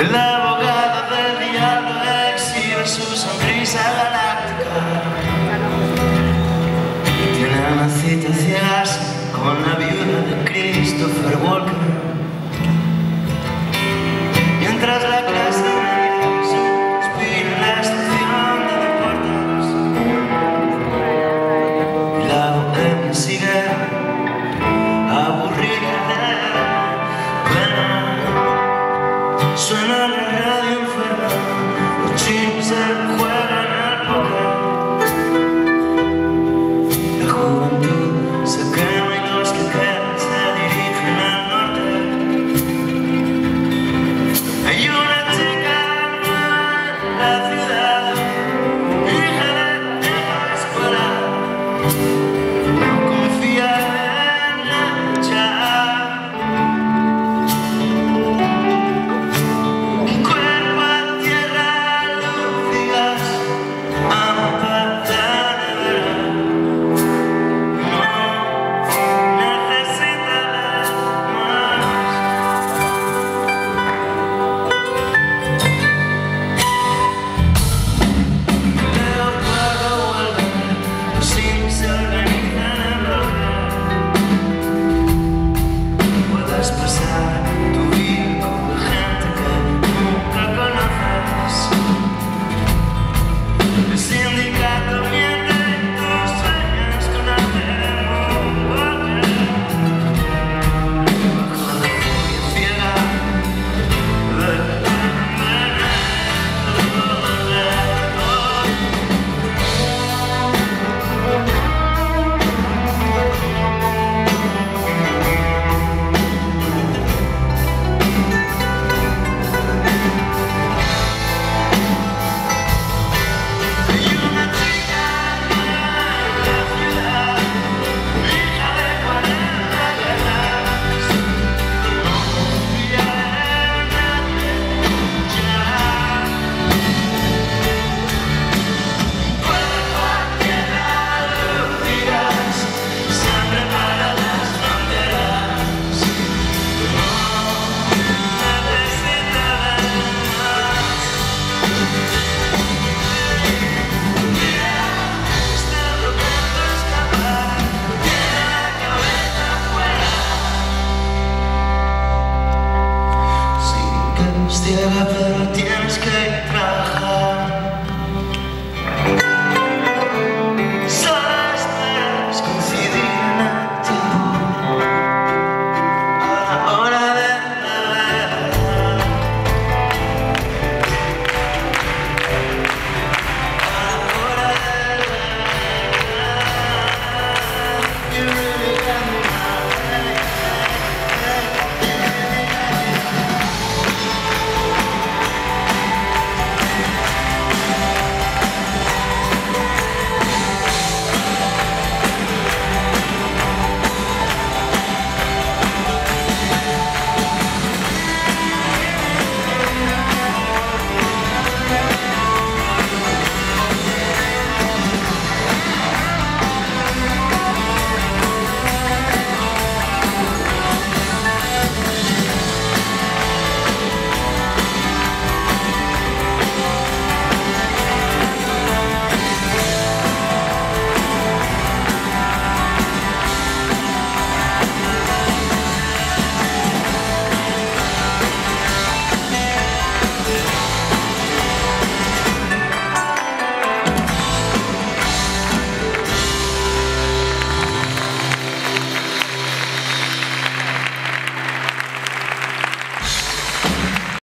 El abogado del diablo exhibe su sonrisa galáctica. Tiene una cita ciegas con la viuda de Christopher Walken. Mientras la clase de negros suspira en la estación de deportes y la bohemia sigue aburrida de pena. Suena la radio enferma, los chinos se juegan al poker. La juventud se quema y los que quedan se dirigen al norte. Hay una chica en la ciudad, hija de la escuela. Pero tienes que trabajar.